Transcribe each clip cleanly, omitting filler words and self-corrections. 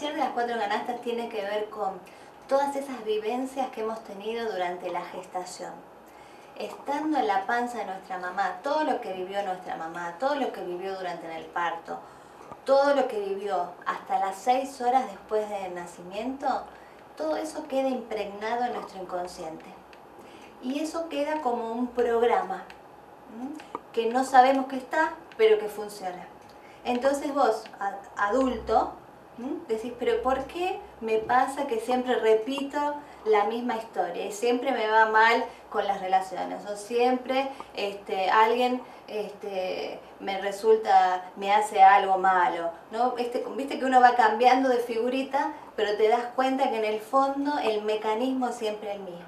relación a las cuatro canastas tiene que ver con todas esas vivencias que hemos tenido durante la gestación. Estando en la panza de nuestra mamá, todo lo que vivió nuestra mamá, todo lo que vivió durante el parto, todo lo que vivió hasta las 6 horas después del nacimiento, todo eso queda impregnado en nuestro inconsciente. Y eso queda como un programa que no sabemos que está, pero que funciona. Entonces vos, adulto, decís, pero ¿por qué me pasa que siempre repito la misma historia? Y siempre me va mal con las relaciones, o siempre alguien me hace algo malo, ¿no? Viste que uno va cambiando de figurita, pero te das cuenta que en el fondo el mecanismo es siempre el mismo.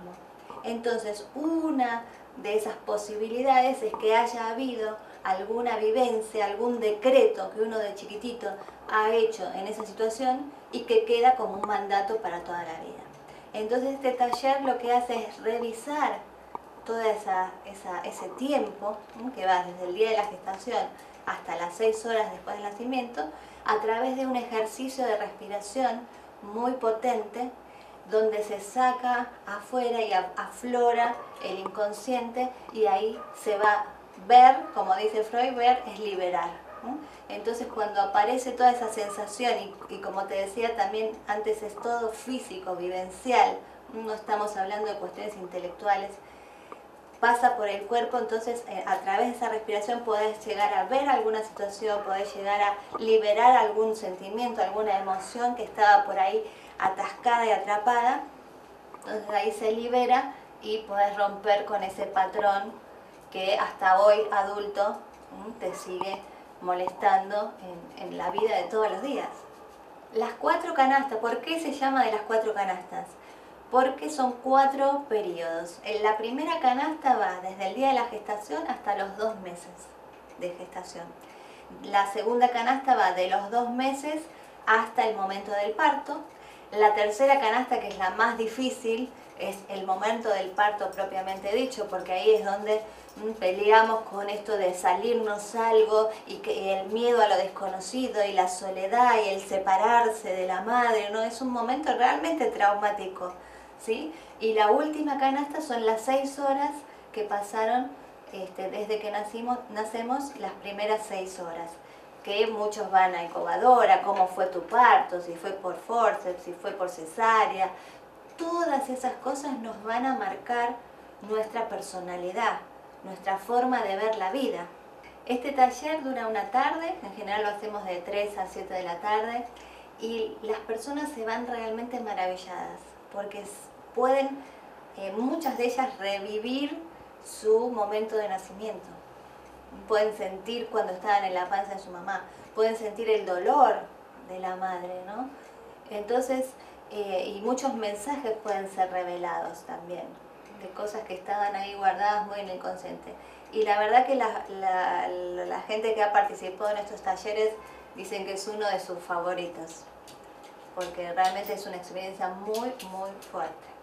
Entonces, una de esas posibilidades es que haya habido alguna vivencia, algún decreto que uno de chiquitito ha hecho en esa situación y que queda como un mandato para toda la vida. Entonces este taller lo que hace es revisar todo ese tiempo que va desde el día de la gestación hasta las 6 horas después del nacimiento, a través de un ejercicio de respiración muy potente, donde se saca afuera y aflora el inconsciente, y ahí se va a ver, como dice Freud, ver es liberar. Entonces cuando aparece toda esa sensación, y como te decía también antes, es todo físico, vivencial, no estamos hablando de cuestiones intelectuales, pasa por el cuerpo, entonces a través de esa respiración podés llegar a ver alguna situación, podés llegar a liberar algún sentimiento, alguna emoción que estaba por ahí atascada y atrapada. Entonces ahí se libera y podés romper con ese patrón que hasta hoy, adulto, te sigue molestando en la vida de todos los días. Las cuatro canastas, ¿por qué se llama de las cuatro canastas? Porque son 4 periodos. En la primera canasta va desde el día de la gestación hasta los 2 meses de gestación. La segunda canasta va de los 2 meses hasta el momento del parto. La tercera canasta, que es la más difícil, es el momento del parto propiamente dicho, porque ahí es donde peleamos con esto de salirnos algo, y que el miedo a lo desconocido y la soledad y el separarse de la madre, ¿no? Es un momento realmente traumático, ¿sí? Y la última canasta son las 6 horas que pasaron desde que nacemos, las primeras 6 horas. Que muchos van a incubadora, cómo fue tu parto, si fue por forceps, si fue por cesárea. Todas esas cosas nos van a marcar nuestra personalidad, nuestra forma de ver la vida. Este taller dura una tarde, en general lo hacemos de 3 a 7 de la tarde, y las personas se van realmente maravilladas, porque pueden, muchas de ellas, revivir su momento de nacimiento. Pueden sentir cuando estaban en la panza de su mamá, pueden sentir el dolor de la madre, ¿no? Entonces, y muchos mensajes pueden ser revelados también, de cosas que estaban ahí guardadas muy en el inconsciente. Y la verdad que la gente que ha participado en estos talleres dicen que es uno de sus favoritos, porque realmente es una experiencia muy, muy fuerte.